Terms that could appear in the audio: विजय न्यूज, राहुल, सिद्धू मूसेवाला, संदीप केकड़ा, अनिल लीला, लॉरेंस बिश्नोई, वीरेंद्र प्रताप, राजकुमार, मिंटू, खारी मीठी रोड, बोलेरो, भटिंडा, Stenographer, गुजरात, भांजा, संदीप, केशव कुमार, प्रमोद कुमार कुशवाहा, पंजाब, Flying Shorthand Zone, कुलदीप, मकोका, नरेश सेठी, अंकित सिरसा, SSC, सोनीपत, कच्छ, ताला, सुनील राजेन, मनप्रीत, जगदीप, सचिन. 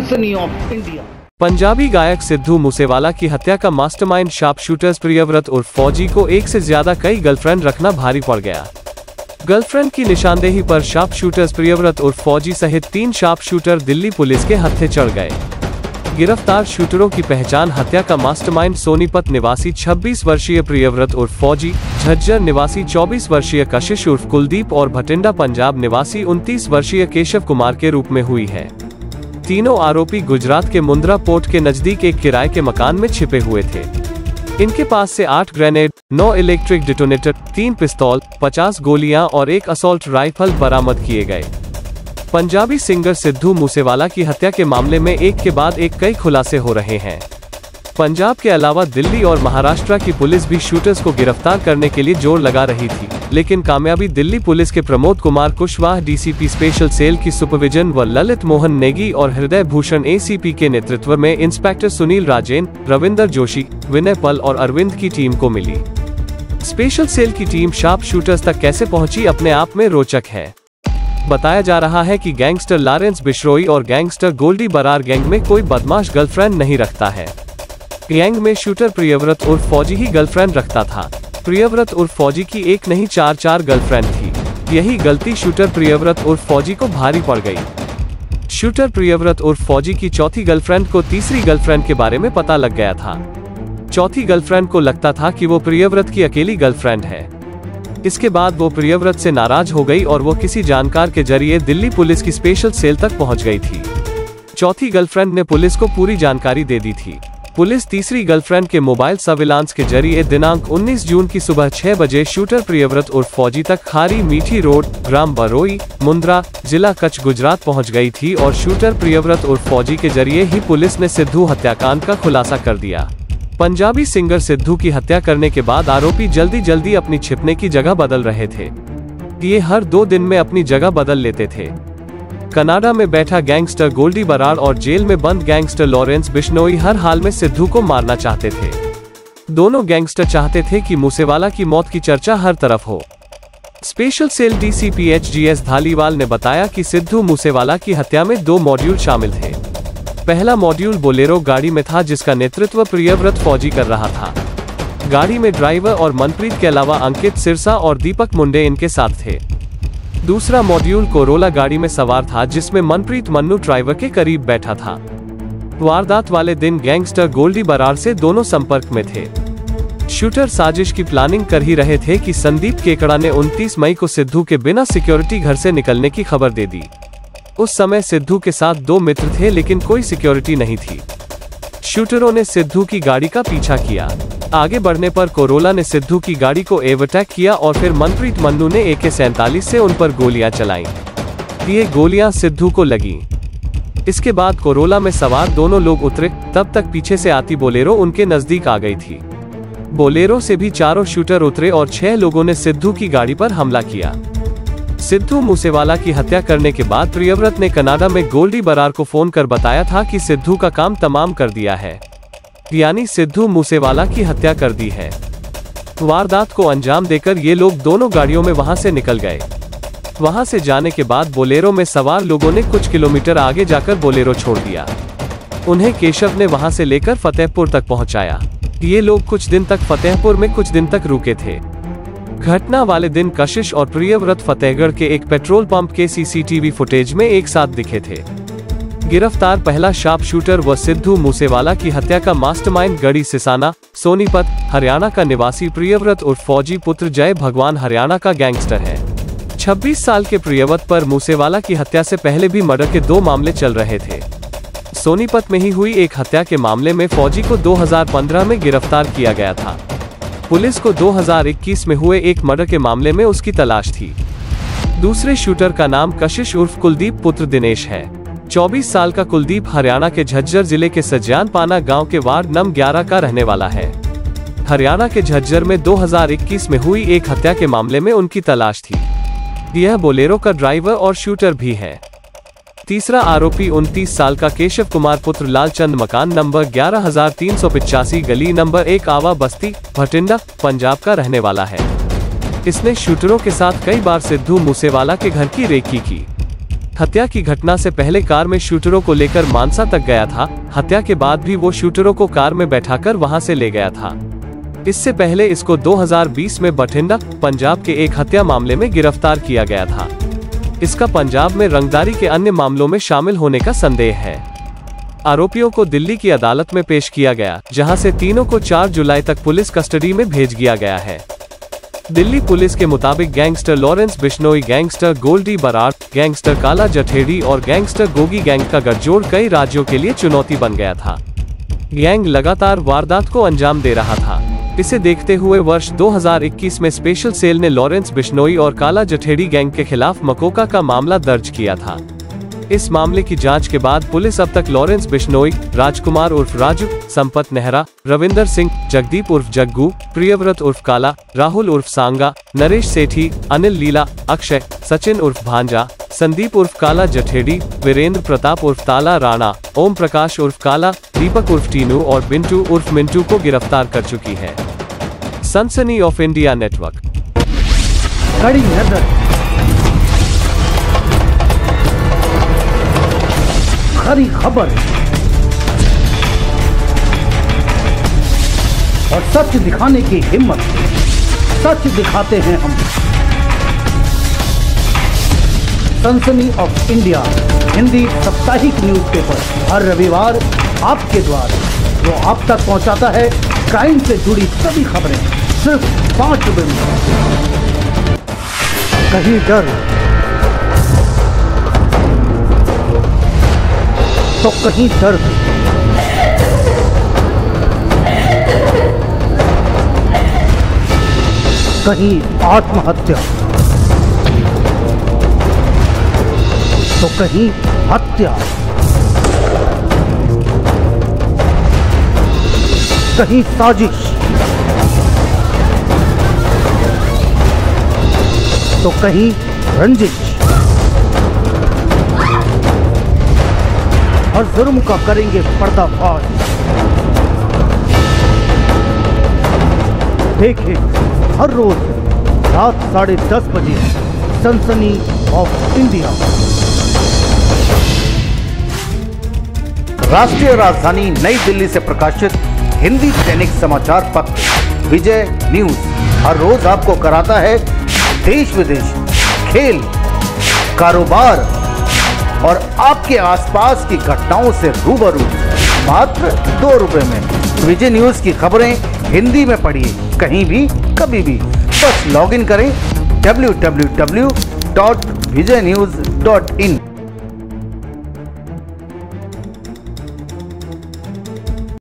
सनसनी of India. Punjabi गायक सिद्धू मूसेवाला की हत्या का मास्टरमाइंड शार्पशूटर्स प्रियव्रत और फौजी को एक से ज्यादा कई गर्लफ्रेंड रखना भारी पड़ गया। गर्लफ्रेंड की निशानदेही पर शार्पशूटर्स प्रियव्रत और फौजी सहित 3 शार्पशूटर दिल्ली पुलिस के हत्थे चढ़ गए। गिरफ्तार शूटरों की पहचान हत्या का मास्टरमाइंड सोनीपत निवासी 26 वर्षीय प्रियव्रत और फौजी, झज्जर निवासी 24 वर्षीय कशिश उर्फ कुलदीप और भटिंडा पंजाब निवासी 29 वर्षीय केशव कुमार के रूप में हुई है। तीनों आरोपी गुजरात के मुंद्रा पोर्ट के नजदीक एक किराए के मकान में छिपे हुए थे। इनके पास से 8 ग्रेनेड, 9 इलेक्ट्रिक डिटोनेटर, 3 पिस्तौल, 50 गोलियां और 1 असॉल्ट राइफल बरामद किए गए। पंजाबी सिंगर सिद्धू मूसेवाला की हत्या के मामले में एक के बाद एक कई खुलासे हो रहे हैं। पंजाब के अलावा दिल्ली और महाराष्ट्र की पुलिस भी शूटर्स को गिरफ्तार करने के लिए जोर लगा रही थी, लेकिन कामयाबी दिल्ली पुलिस के प्रमोद कुमार कुशवाहा DCP special cell की सुपरविजन व ललित मोहन नेगी और हृदय भूषण एसीपी के नेतृत्व में इंस्पेक्टर सुनील राजेन, रविंदर जोशी, विनय पल और अरविंद की टीम को मिली। स्पेशल सेल की टीम शार्प शूटर्स तक कैसे पहुंची अपने आप में रोचक है। बताया जा रहा है कि गैंगस्टर लॉरेंस बिश्नोई और गैंगस्टर गोल्डी बराड़ गैंग में कोई बदमाश गर्लफ्रेंड नहीं रखता है। गैंग में शूटर प्रियव्रत और फौजी ही गर्लफ्रेंड रखता था। प्रियव्रत और फौजी की एक नहीं 4 गर्लफ्रेंड थी। यही गलती शूटर प्रियव्रत और फौजी को भारी पड़ गई। शूटर प्रियव्रत और फौजी की चौथी गर्लफ्रेंड को तीसरी गर्लफ्रेंड के बारे में पता लग गया था। चौथी गर्लफ्रेंड को लगता था कि वो प्रियव्रत की अकेली गर्लफ्रेंड है। इसके बाद वो प्रियव्रत से नाराज हो गई और वो किसी जानकार के जरिए दिल्ली पुलिस की स्पेशल सेल तक पहुंच गई थी। चौथी गर्लफ्रेंड ने पुलिस को पूरी जानकारी दे दी थी। पुलिस तीसरी गर्लफ्रेंड के मोबाइल सर्विलांस के जरिए दिनांक 19 जून की सुबह 6 बजे शूटर प्रियव्रत और फौजी तक खारी मीठी रोड, ग्राम बरोई, मुंद्रा, जिला कच्छ, गुजरात पहुँच गई थी और शूटर प्रियव्रत और फौजी के जरिए ही पुलिस ने सिद्धू हत्याकांड का खुलासा कर दिया। पंजाबी सिंगर सिद्धू की हत्या करने के बाद आरोपी जल्दी जल्दी अपनी छिपने की जगह बदल रहे थे। ये हर 2 दिन में अपनी जगह बदल लेते थे। कनाडा में बैठा गैंगस्टर गोल्डी बराड़ और जेल में बंद गैंगस्टर लॉरेंस बिश्नोई हर हाल में सिद्धू को मारना चाहते थे। दोनों गैंगस्टर चाहते थे कि मूसेवाला की मौत की चर्चा हर तरफ हो। स्पेशल सेल DCPHGS धालीवाल ने बताया कि सिद्धू मूसेवाला की हत्या में 2 मॉड्यूल शामिल थे। पहला मॉड्यूल बोलेरो गाड़ी में था जिसका नेतृत्व प्रियव्रत फौजी कर रहा था। गाड़ी में ड्राइवर और मनप्रीत के अलावा अंकित सिरसा और दीपक मुंडे इनके साथ थे। दूसरा मॉड्यूल कोरोला गाड़ी में सवार था जिसमें मनप्रीत मन्नू ड्राइवर के करीब बैठा था। वारदात वाले दिन गैंगस्टर गोल्डी बराड़ से दोनों संपर्क में थे। शूटर साजिश की प्लानिंग कर ही रहे थे कि संदीप केकड़ा ने 29 मई को सिद्धू के बिना सिक्योरिटी घर से निकलने की खबर दे दी। उस समय सिद्धू के साथ 2 मित्र थे लेकिन कोई सिक्योरिटी नहीं थी। शूटरों ने सिद्धू की गाड़ी का पीछा किया। आगे बढ़ने पर कोरोला ने सिद्धू की गाड़ी को एवरटेक किया और फिर मनप्रीत मन्नू ने AK-47 से उन पर गोलियां चलाईं। ये गोलियां सिद्धू को लगीं। इसके बाद कोरोला में सवार दोनों लोग उतरे। तब तक पीछे से आती बोलेरो उनके नजदीक आ गई थी। बोलेरो से भी 4 शूटर उतरे और 6 लोगों ने सिद्धू की गाड़ी पर हमला किया। सिद्धू मूसेवाला की हत्या करने के बाद प्रियव्रत ने कनाडा में गोल्डी बराड़ को फोन कर बताया था कि सिद्धू का काम तमाम कर दिया है, यानी सिद्धू मूसेवाला की हत्या कर दी है। वारदात को अंजाम देकर ये लोग दोनों गाड़ियों में वहां से निकल गए। वहां से जाने के बाद बोलेरो में सवार लोगों ने कुछ किलोमीटर आगे जाकर बोलेरो छोड़ दिया। उन्हें केशव ने वहां से लेकर फतेहपुर तक पहुँचाया। ये लोग कुछ दिन तक फतेहपुर में रुके थे। घटना वाले दिन कशिश और प्रियव्रत फतेहगढ़ के एक पेट्रोल पंप के CCTV फुटेज में एक साथ दिखे थे। गिरफ्तार पहला शार्पशूटर व सिद्धू मूसेवाला की हत्या का मास्टरमाइंड गढ़ी सिसाना, सोनीपत, हरियाणा का निवासी प्रियव्रत और फौजी पुत्र जय भगवान हरियाणा का गैंगस्टर है। 26 साल के प्रियव्रत पर मूसेवाला की हत्या से पहले भी मर्डर के 2 मामले चल रहे थे। सोनीपत में ही हुई एक हत्या के मामले में फौजी को 2015 में गिरफ्तार किया गया था। पुलिस को 2021 में हुए एक मर्डर के मामले में उसकी तलाश थी। दूसरे शूटर का नाम कशिश उर्फ कुलदीप पुत्र दिनेश है। 24 साल का कुलदीप हरियाणा के झज्जर जिले के सज्जानपाना गांव के वार्ड नंबर 11 का रहने वाला है। हरियाणा के झज्जर में 2021 में हुई एक हत्या के मामले में उनकी तलाश थी। यह बोलेरो का ड्राइवर और शूटर भी है। तीसरा आरोपी 29 साल का केशव कुमार पुत्र लालचंद मकान नंबर 11385 गली नंबर 1 आवा बस्ती, भटिंडा, पंजाब का रहने वाला है। इसने शूटरों के साथ कई बार सिद्धू मूसेवाला के घर की रेकी की। हत्या की घटना से पहले कार में शूटरों को लेकर मानसा तक गया था। हत्या के बाद भी वो शूटरों को कार में बैठाकर वहां से ले गया था। इससे पहले इसको 2020 में भटिंडा, पंजाब के एक हत्या मामले में गिरफ्तार किया गया था। इसका पंजाब में रंगदारी के अन्य मामलों में शामिल होने का संदेह है। आरोपियों को दिल्ली की अदालत में पेश किया गया, जहां से तीनों को 4 जुलाई तक पुलिस कस्टडी में भेज दिया गया है। दिल्ली पुलिस के मुताबिक gangster लॉरेंस बिश्नोई, gangster Goldy Brar, gangster Kala Jathedi और गैंगस्टर गोगी गैंग का गठजोड़ कई राज्यों के लिए चुनौती बन गया था। गैंग लगातार वारदात को अंजाम दे रहा था। इसे देखते हुए वर्ष 2021 में स्पेशल सेल ने लॉरेंस बिश्नोई और काला जठेड़ी गैंग के खिलाफ मकोका का मामला दर्ज किया था। इस मामले की जांच के बाद पुलिस अब तक लॉरेंस बिश्नोई, राजकुमार उर्फ राजू, संपत नेहरा, रविंदर सिंह, जगदीप उर्फ जग्गू, प्रियव्रत उर्फ काला, राहुल उर्फ सांगा, नरेश सेठी, अनिल लीला, अक्षय, सचिन उर्फ भांजा, संदीप उर्फ काला जठेड़ी, वीरेंद्र प्रताप उर्फ ताला राणा, ओम प्रकाश उर्फ काला, दीपक उर्फ टीनू और बिंटू उर्फ मिंटू को गिरफ्तार कर चुकी है। सनसनी ऑफ इंडिया नेटवर्क। कड़ी नजर, खरी खबर और सच दिखाने की हिम्मत, सच दिखाते हैं हम। सनसनी ऑफ इंडिया हिंदी साप्ताहिक न्यूज़पेपर हर रविवार आपके द्वार, जो आप तक पहुंचाता है क्राइम से जुड़ी सभी खबरें सिर्फ 5 रुपए में। कहीं डर तो कहीं दर्द, कहीं आत्महत्या तो कहीं हत्या, कहीं साजिश तो कहीं रंजिश। हर जुर्म का करेंगे पर्दाफाश। देखें हर रोज रात 10:30 बजे सनसनी ऑफ इंडिया। राष्ट्रीय राजधानी नई दिल्ली से प्रकाशित हिंदी दैनिक समाचार पत्र विजय न्यूज हर रोज आपको कराता है देश विदेश, खेल, कारोबार और आपके आसपास की घटनाओं से रूबरू मात्र 2 रुपए में। विजय न्यूज की खबरें हिंदी में पढ़िए कहीं भी कभी भी। बस लॉगिन करें www.vijaynews.in।